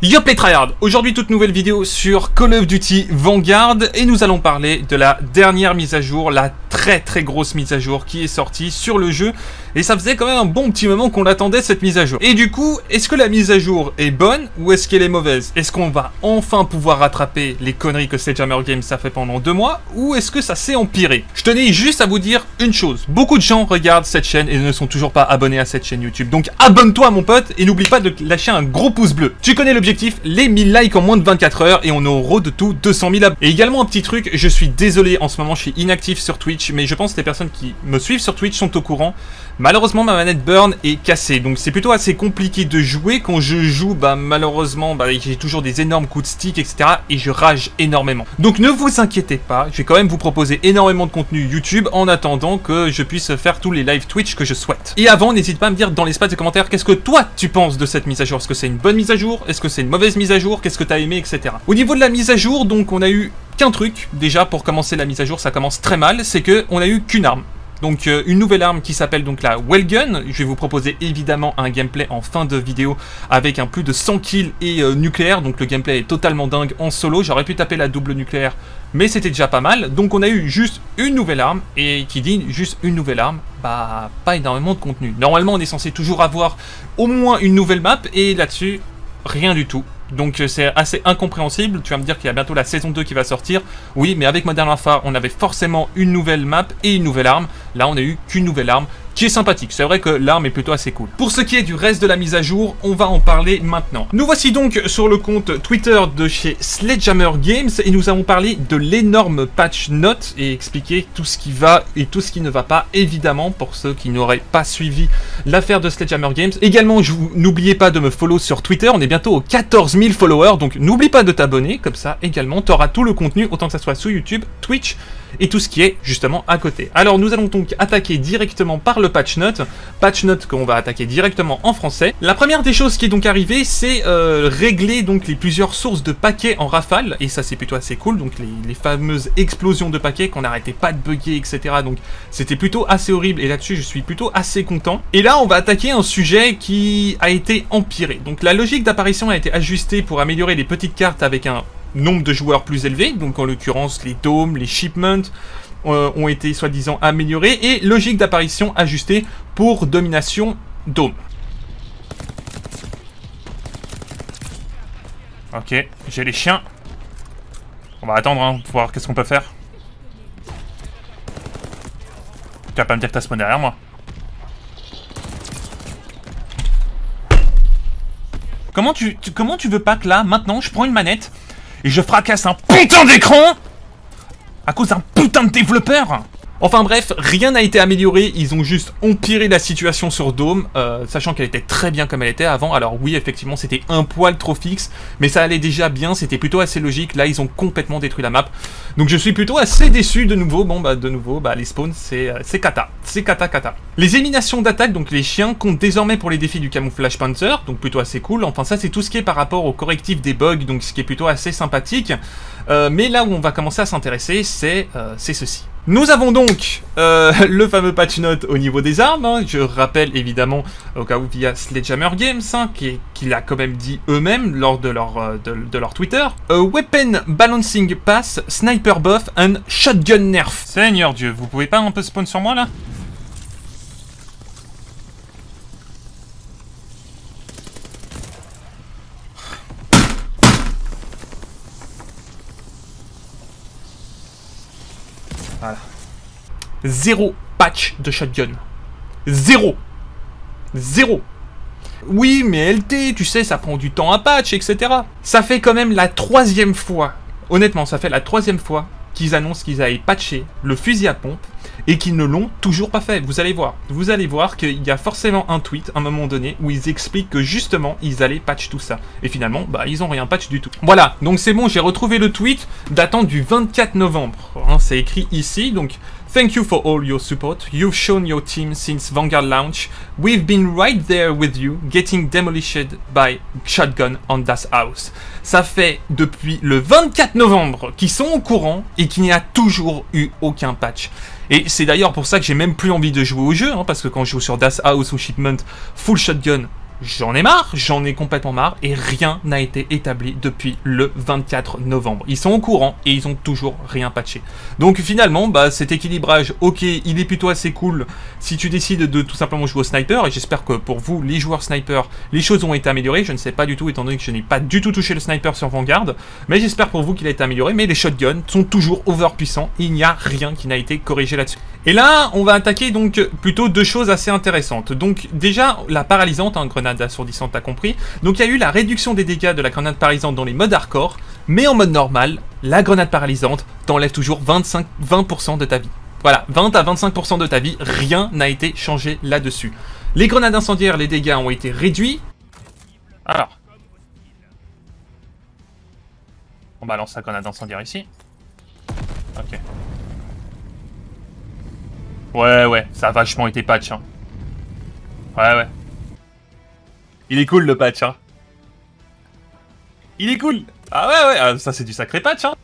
Yo les tryhards, aujourd'hui toute nouvelle vidéo sur Call of Duty Vanguard et nous allons parler de la dernière mise à jour, la très grosse mise à jour qui est sortie sur le jeu et ça faisait quand même un bon petit moment qu'on l'attendait cette mise à jour. Et du coup, est-ce que la mise à jour est bonne ou est-ce qu'elle est mauvaise? Est-ce qu'on va enfin pouvoir rattraper les conneries que Sledgehammer Games a fait pendant 2 mois ou est-ce que ça s'est empiré? Je tenais juste à vous dire une chose, beaucoup de gens regardent cette chaîne et ne sont toujours pas abonnés à cette chaîne YouTube, donc abonne-toi mon pote et n'oublie pas de lâcher un gros pouce bleu. Tu connais le les 1000 likes en moins de 24 heures et on est au road de tout 200 000 abonnés. Et également un petit truc, je suis désolé en ce moment, je suis inactif sur Twitch, mais je pense que les personnes qui me suivent sur Twitch sont au courant. Malheureusement ma manette burn est cassée, donc c'est plutôt assez compliqué de jouer. Quand je joue, malheureusement, j'ai toujours des énormes coups de stick, etc. et je rage énormément. Donc ne vous inquiétez pas, je vais quand même vous proposer énormément de contenu YouTube en attendant que je puisse faire tous les lives Twitch que je souhaite. Et avant, n'hésite pas à me dire dans l'espace des commentaires qu'est-ce que toi tu penses de cette mise à jour. Est-ce que c'est une bonne mise à jour? Est-ce que c'est une mauvaise mise à jour, qu'est-ce que t'as aimé, etc. Au niveau de la mise à jour, donc on a eu qu'un truc, déjà pour commencer la mise à jour, ça commence très mal, c'est que on a eu qu'une arme. Donc une nouvelle arme qui s'appelle donc la Welgun. Je vais vous proposer évidemment un gameplay en fin de vidéo avec un plus de 100 kills et nucléaire. Donc le gameplay est totalement dingue en solo. J'aurais pu taper la double nucléaire mais c'était déjà pas mal. Donc on a eu juste une nouvelle arme et qui dit juste une nouvelle arme, pas énormément de contenu. Normalement on est censé toujours avoir au moins une nouvelle map et là-dessus rien du tout. Donc c'est assez incompréhensible. Tu vas me dire qu'il y a bientôt la saison 2 qui va sortir. Oui, mais avec Modern Warfare, on avait forcément une nouvelle map et une nouvelle arme. Là, on n'a eu qu'une nouvelle arme qui est sympathique. C'est vrai que l'arme est plutôt assez cool. Pour ce qui est du reste de la mise à jour, on va en parler maintenant. Nous voici donc sur le compte Twitter de chez Sledgehammer Games et nous avons parlé de l'énorme patch note et expliqué tout ce qui va et tout ce qui ne va pas, évidemment, pour ceux qui n'auraient pas suivi l'affaire de Sledgehammer Games. Également, n'oubliez pas de me follow sur Twitter. On est bientôt aux 14 000 followers, donc n'oublie pas de t'abonner. Comme ça, également, tu auras tout le contenu, autant que ça soit sous YouTube, Twitch et tout ce qui est justement à côté. Alors, nous allons donc attaquer directement par le patch note qu'on va attaquer directement en français. La première des choses qui est donc arrivée, c'est régler donc les plusieurs sources de paquets en rafale, et ça c'est plutôt assez cool, donc les fameuses explosions de paquets qu'on n'arrêtait pas de bugger, etc. Donc c'était plutôt assez horrible, et là-dessus je suis plutôt assez content. Et là on va attaquer un sujet qui a été empiré. Donc la logique d'apparition a été ajustée pour améliorer les petites cartes avec un nombre de joueurs plus élevé, donc en l'occurrence les dômes, les shipments, ont été soi-disant améliorés et logique d'apparition ajustée pour domination dôme. Ok, j'ai les chiens. On va attendre pour voir qu'est-ce qu'on peut faire. Tu vas pas me dire que t'as spawn derrière moi. Comment tu veux pas que là, maintenant, je prends une manette et je fracasse un putain d'écran à cause d'un putain de développeur? Enfin bref, rien n'a été amélioré, ils ont juste empiré la situation sur Dome, sachant qu'elle était très bien comme elle était avant. Alors oui, effectivement, c'était un poil trop fixe, mais ça allait déjà bien, c'était plutôt assez logique. Là, ils ont complètement détruit la map, donc je suis plutôt assez déçu de nouveau. Les spawns, c'est cata, c'est cata. Les éliminations d'attaque, donc les chiens, comptent désormais pour les défis du camouflage Panzer, donc plutôt assez cool. Enfin ça, c'est tout ce qui est par rapport au correctif des bugs, donc ce qui est plutôt assez sympathique. Mais là où on va commencer à s'intéresser, c'est ceci. Nous avons donc le fameux patch note au niveau des armes. Je rappelle évidemment, au cas où, via Sledgehammer Games, qui l'a quand même dit eux-mêmes lors de leur Twitter. Weapon Balancing Pass, Sniper Buff and Shotgun Nerf. Seigneur Dieu, vous pouvez pas un peu spawn sur moi là? Voilà. 0 patch de shotgun. 0. Oui, mais LT, tu sais, ça prend du temps à patch, etc. Ça fait quand même la 3e fois. Honnêtement, ça fait la 3e fois qu'ils annoncent qu'ils avaient patché le fusil à pompe et qu'ils ne l'ont toujours pas fait. Vous allez voir. Vous allez voir qu'il y a forcément un tweet à un moment donné où ils expliquent que justement ils allaient patch tout ça. Et finalement, ils n'ont rien patch du tout. Voilà, donc c'est bon, j'ai retrouvé le tweet datant du 24 novembre. C'est écrit ici, donc... Thank you for all your support. You've shown your team since Vanguard launch. We've been right there with you, getting demolished by shotgun on Das House. Ça fait depuis le 24 novembre qu'ils sont au courant et qu'il n'y a toujours eu aucun patch. Et c'est d'ailleurs pour ça que j'ai même plus envie de jouer au jeu, parce que quand je joue sur Das House ou Shipment, full shotgun, j'en ai marre, j'en ai complètement marre, et rien n'a été établi depuis le 24 novembre. Ils sont au courant et ils ont toujours rien patché. Donc finalement, bah, cet équilibrage, ok, il est plutôt assez cool si tu décides de tout simplement jouer au sniper, et j'espère que pour vous, les joueurs sniper, les choses ont été améliorées. Je ne sais pas du tout, étant donné que je n'ai pas du tout touché le sniper sur Vanguard, mais j'espère pour vous qu'il a été amélioré, mais les shotguns sont toujours overpuissants, il n'y a rien qui n'a été corrigé là-dessus. Et là, on va attaquer donc plutôt deux choses assez intéressantes. Donc déjà, la paralysante, hein, grenade assourdissante, t'as compris. Donc il y a eu la réduction des dégâts de la grenade paralysante dans les modes hardcore, mais en mode normal, la grenade paralysante t'enlève toujours 20% de ta vie. Voilà, 20 à 25% de ta vie, rien n'a été changé là-dessus. Les grenades incendiaires, les dégâts ont été réduits. Alors, on balance la grenade incendiaire ici. Ok. Ouais, ça a vachement été patch, hein. Ouais. Il est cool le patch, hein. Il est cool. Ah ouais, ah, ça c'est du sacré patch, hein.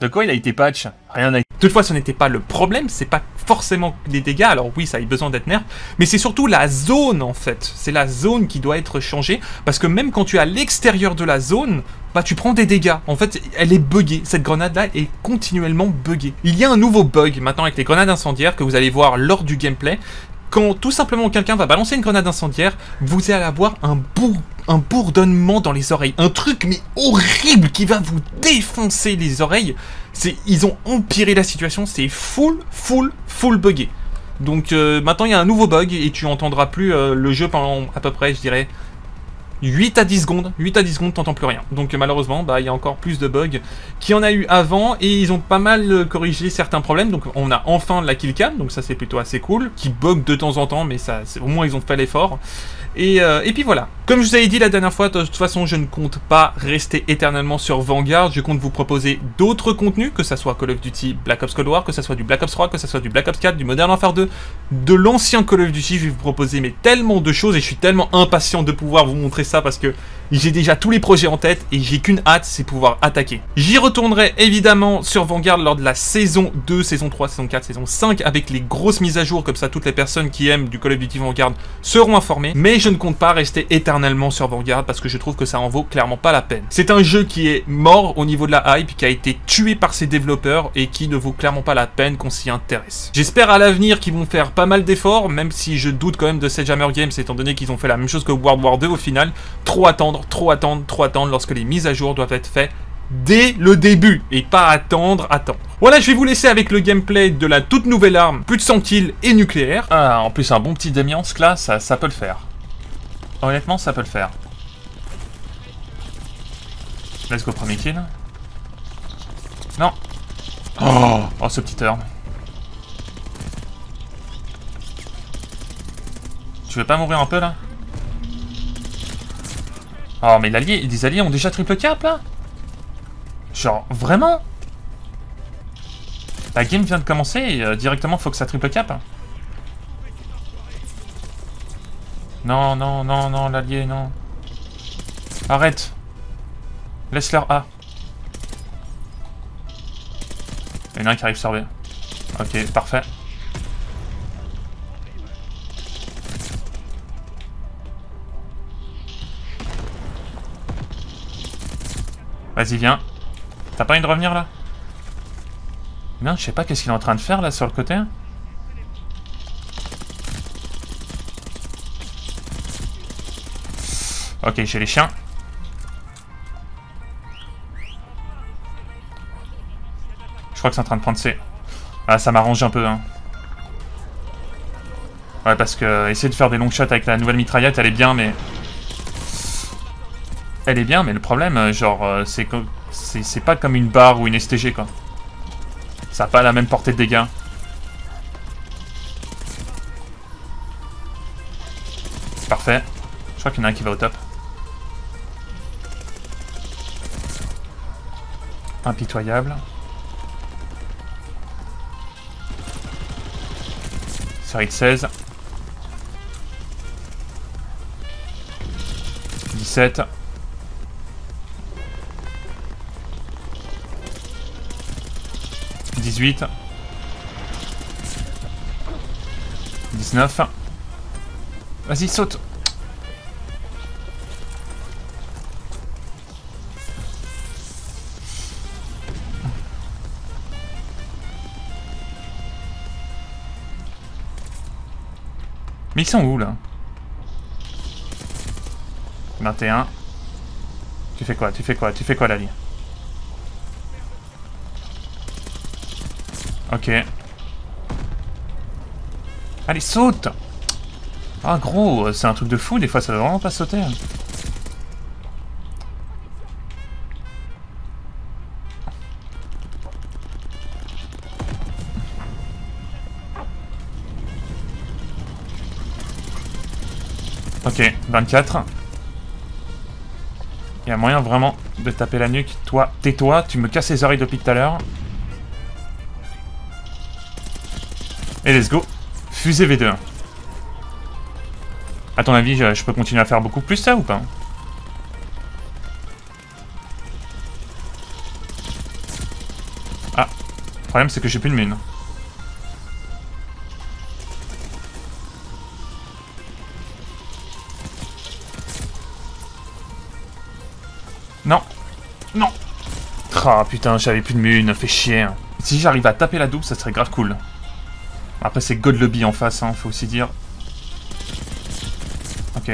De quoi il a été patch? Rien n'a été. Toutefois, ce n'était pas le problème, c'est pas forcément des dégâts, alors oui, ça a eu besoin d'être nerf, mais c'est surtout la zone en fait. C'est la zone qui doit être changée, parce que même quand tu es à l'extérieur de la zone, bah tu prends des dégâts. En fait, elle est buggée, cette grenade-là est continuellement buggée. Il y a un nouveau bug maintenant avec les grenades incendiaires que vous allez voir lors du gameplay. Quand tout simplement quelqu'un va balancer une grenade incendiaire, vous allez avoir un bourdonnement dans les oreilles. Un truc mais horrible qui va vous défoncer les oreilles. Ils ont empiré la situation, c'est full buggé. Donc maintenant il y a un nouveau bug et tu n'entendras plus le jeu pendant à peu près, je dirais, 8 à 10 secondes. 8 à 10 secondes, t'entends plus rien. Donc malheureusement, bah, il y a encore plus de bugs qu'il y en a eu avant et ils ont pas mal corrigé certains problèmes. Donc on a enfin la killcam, donc ça c'est plutôt assez cool, qui bug de temps en temps, mais ça, au moins ils ont fait l'effort. Et puis voilà. Comme je vous avais dit la dernière fois, de toute façon je ne compte pas rester éternellement sur Vanguard. Je compte vous proposer d'autres contenus, que ça soit Call of Duty, Black Ops Cold War, que ça soit du Black Ops 3, que ça soit du Black Ops 4, du Modern Warfare 2, de l'ancien Call of Duty. Je vais vous proposer mais tellement de choses et je suis tellement impatient de pouvoir vous montrer ça parce que j'ai déjà tous les projets en tête et j'ai qu'une hâte, c'est pouvoir attaquer. J'y retournerai évidemment sur Vanguard lors de la saison 2, saison 3, saison 4, saison 5 avec les grosses mises à jour, comme ça toutes les personnes qui aiment du Call of Duty Vanguard seront informées. Mais je ne compte pas rester éternellement sur Vanguard parce que je trouve que ça en vaut clairement pas la peine. C'est un jeu qui est mort au niveau de la hype, qui a été tué par ses développeurs et qui ne vaut clairement pas la peine qu'on s'y intéresse. J'espère à l'avenir qu'ils vont faire pas mal d'efforts, même si je doute quand même de Sledgehammer Games étant donné qu'ils ont fait la même chose que World War 2 au final. Trop attendre lorsque les mises à jour doivent être faites dès le début et pas attendre. Voilà, je vais vous laisser avec le gameplay de la toute nouvelle arme, plus de 100 kills et nucléaire. Ah, en plus un bon petit démiance là, ça peut le faire. Honnêtement, ça peut le faire. Let's go, premier kill. Non. Oh, ce petit turn. Tu veux pas mourir un peu, là? Oh, mais les alliés ont déjà triple cap, là? Genre, vraiment? La game vient de commencer et directement, faut que ça triple cap. Non, l'allié, non. Arrête. Laisse leur A. Il y en a un qui arrive sur B. Ok, parfait. Vas-y, viens. T'as pas envie de revenir, là? Merde, je sais pas qu'est-ce qu'il est en train de faire, là, sur le côté. Ok, j'ai les chiens. Je crois que c'est en train de prendre C. Ah, ça m'arrange un peu, hein. Ouais, parce que essayer de faire des long shots avec la nouvelle mitraillette, elle est bien, mais... Elle est bien, mais le problème, genre, c'est pas comme une barre ou une STG, quoi. Ça a pas la même portée de dégâts. Parfait. Je crois qu'il y en a un qui va au top. Impitoyable. Série de 16. 17. Dix-huit. 19. Vas-y, saute. Mais ils sont où là? 21. Tu fais quoi? Tu fais quoi Lali? Ok. Allez, saute! Ah gros, c'est un truc de fou, des fois ça doit vraiment pas sauter. Ok, 24. Il y a moyen vraiment de taper la nuque. Toi, tais-toi, tu me casses les oreilles depuis tout à l'heure. Et let's go. Fusée V2. À ton avis, je peux continuer à faire beaucoup plus ça ou pas? Ah, le problème c'est que j'ai plus de mine. Non. Non. Ah putain, j'avais plus de mine, fais chier. Si j'arrive à taper la double, ça serait grave cool. Après c'est God Lobby en face, hein, faut aussi dire. Ok.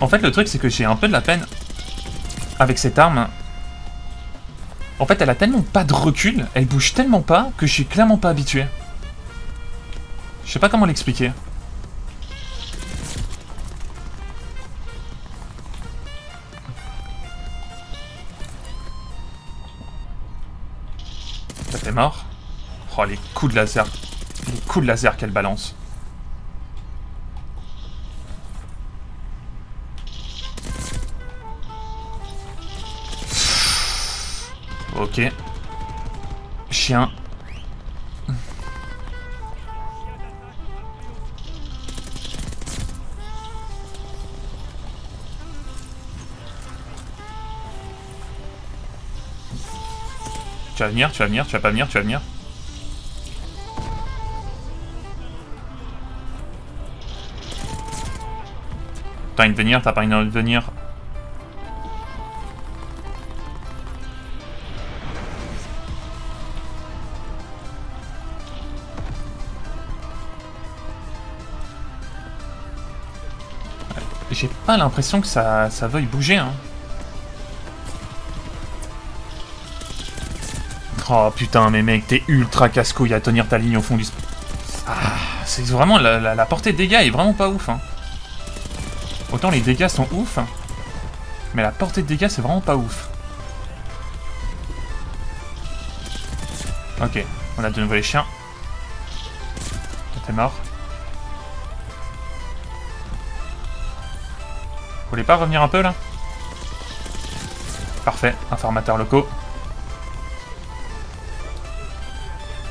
En fait, le truc, c'est que j'ai un peu de la peine avec cette arme. En fait, elle a tellement pas de recul, elle bouge tellement pas que je suis clairement pas habitué. Je sais pas comment l'expliquer. Ça, t'es mort. Oh, les coups de laser. Les coups de laser qu'elle balance. Ok. Chien. Tu vas venir, tu vas pas venir, tu vas venir. T'as envie de venir, t'as pas envie de venir. J'ai pas l'impression que ça veuille bouger, hein. Oh putain, mais mec, t'es ultra casse-couille à tenir ta ligne au fond du... c'est vraiment... La portée de dégâts est vraiment pas ouf, hein. Autant les dégâts sont ouf, mais la portée de dégâts c'est vraiment pas ouf. Ok, on a de nouveau les chiens. T'es mort. Vous voulez pas revenir un peu là? Parfait, informateurs locaux.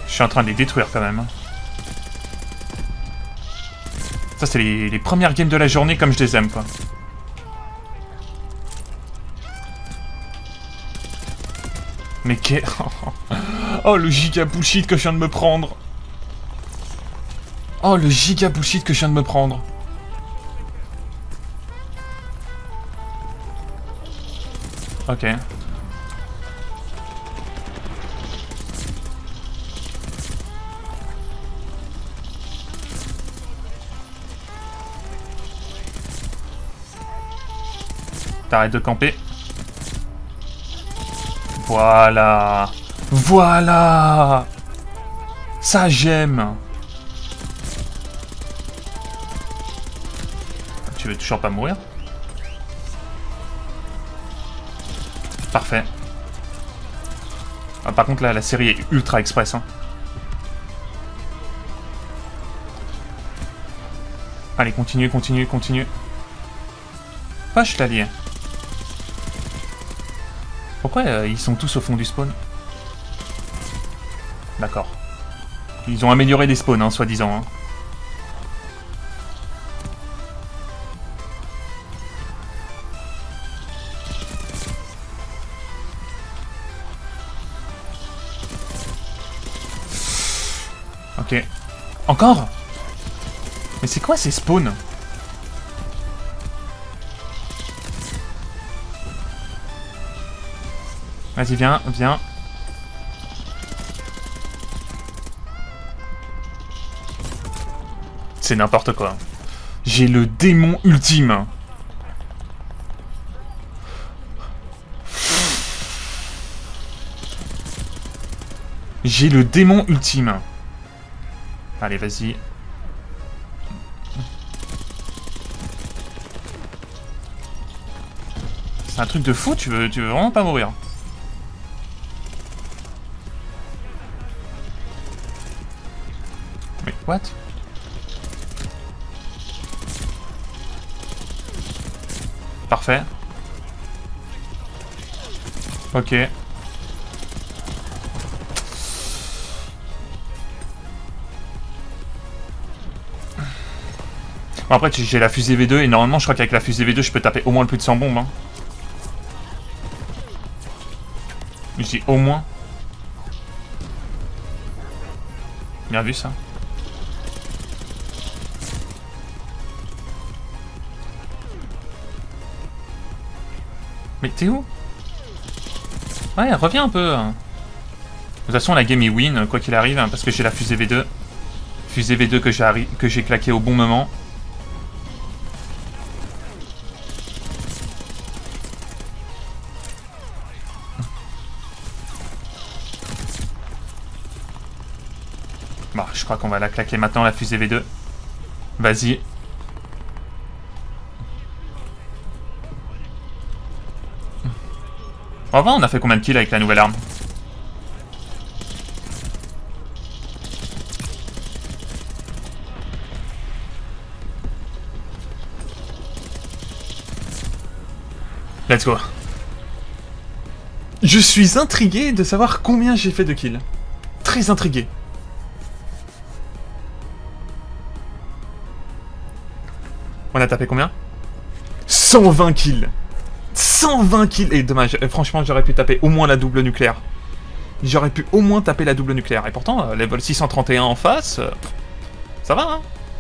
Je suis en train de les détruire quand même. Ça, c'est les premières games de la journée comme je les aime, quoi. Mais qu'est... Oh, le giga bullshit que je viens de me prendre. Oh, le giga bullshit que je viens de me prendre. Ok. Arrête de camper. Voilà. Voilà. Ça, j'aime. Tu veux toujours pas mourir? Parfait. Ah, par contre, là, la série est ultra express, hein. Allez, continue, continue, continue. Poche l'allié. Pourquoi ils sont tous au fond du spawn? D'accord. Ils ont amélioré les spawns, hein, soi-disant. Hein. Ok. Encore? Mais c'est quoi ces spawns? Vas-y, viens, viens. C'est n'importe quoi. J'ai le démon ultime. J'ai le démon ultime. Allez, vas-y. C'est un truc de fou, tu veux vraiment pas mourir. Mais what? Parfait. Ok. Bon, après j'ai la fusée V2 et normalement je crois qu'avec la fusée V2 je peux taper au moins plus de 100 bombes. Hein. Je dis au moins. Bien vu ça. Mais t'es où? Ouais, reviens un peu. De toute façon, la game est win, quoi qu'il arrive, parce que j'ai la fusée V2. Fusée V2 que j'ai claqué au bon moment. Bon, je crois qu'on va la claquer maintenant, la fusée V2. Vas-y. En vrai, on a fait combien de kills avec la nouvelle arme? Let's go. Je suis intrigué de savoir combien j'ai fait de kills. Très intrigué. On a tapé combien? 120 kills. 120 kills. Et dommage, franchement j'aurais pu taper au moins la double nucléaire. J'aurais pu au moins taper la double nucléaire. Et pourtant, level 631 en face, ça va hein.